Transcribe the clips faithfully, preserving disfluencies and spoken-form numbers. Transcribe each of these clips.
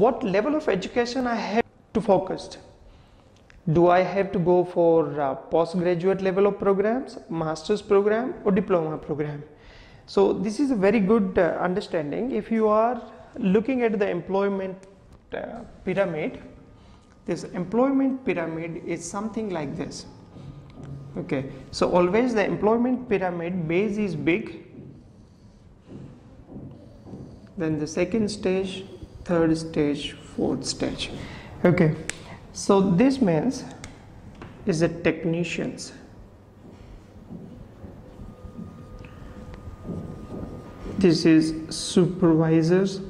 what level of education I have to focus. Do I have to go for uh, postgraduate level of programs, master's program or diploma program? So this is a very good uh, understanding. If you are looking at the employment uh, pyramid, this employment pyramid is something like this. Okay, so always the employment pyramid base is big, then the second stage, third stage, fourth stage. Okay, so this means is the technicians. This is supervisors.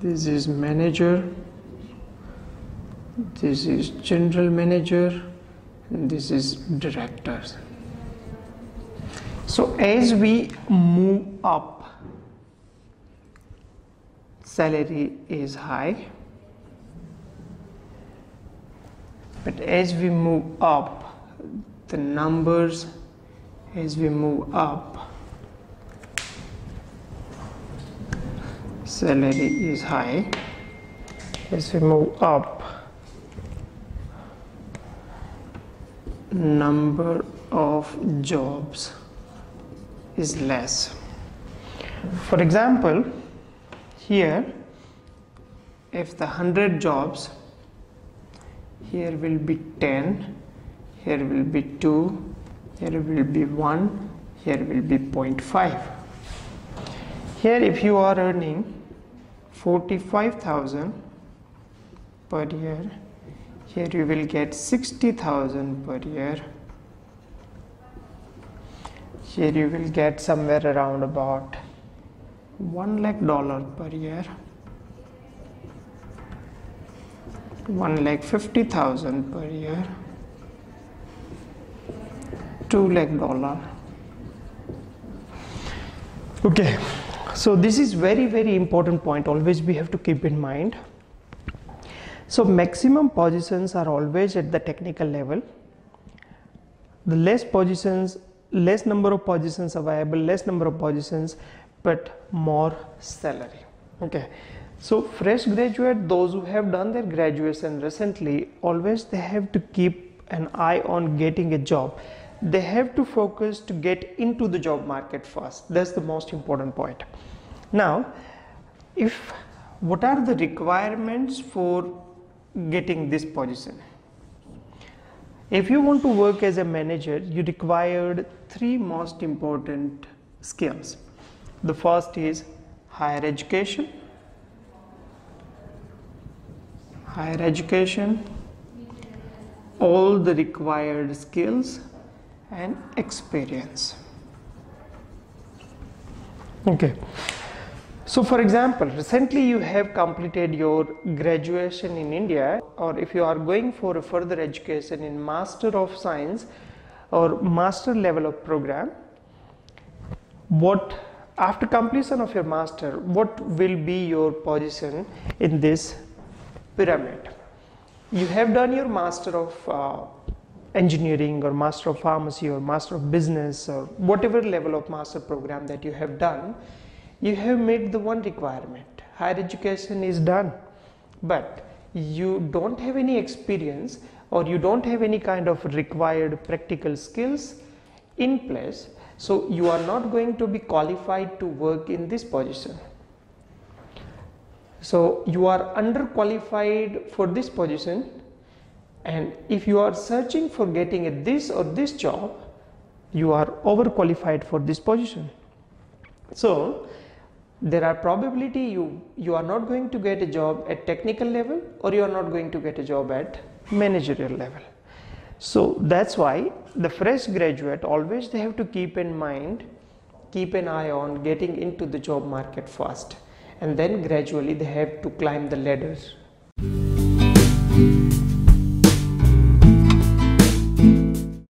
This is manager. This is general manager. And this is directors. So as we move up, salary is high. But as we move up, the numbers, as we move up, salary is high. As we move up, number of jobs is less. For example, here, if the hundred jobs, here will be ten, here will be two, here will be one, here will be zero point five. Here if you are earning forty-five thousand per year, here you will get sixty thousand per year, here you will get somewhere around about one lakh dollars per year, one lakh fifty thousand per year, two lakh dollars. Okay, so this is very very important point, always we have to keep in mind. So maximum positions are always at the technical level. The less positions, less number of positions available, less number of positions, but more salary. Okay. So fresh graduate, those who have done their graduation recently, always they have to keep an eye on getting a job. They have to focus to get into the job market first. That's the most important point. Now, if what are the requirements for getting this position? If you want to work as a manager, you required three most important skills. The first is higher education, higher education, all the required skills and experience. Okay. So for example, recently you have completed your graduation in India, or if you are going for a further education in Master of Science or Master level of program, what after completion of your Master, what will be your position in this pyramid? You have done your Master of uh, Engineering or Master of Pharmacy or Master of Business or whatever level of Master program that you have done. You have made the one requirement, higher education is done, but you don't have any experience or you don't have any kind of required practical skills in place, so you are not going to be qualified to work in this position. So you are underqualified for this position, and if you are searching for getting a this or this job, you are overqualified for this position. So there are probability you, you are not going to get a job at technical level, or you are not going to get a job at managerial level. So that's why the fresh graduate always they have to keep in mind, keep an eye on getting into the job market first, and then gradually they have to climb the ladders.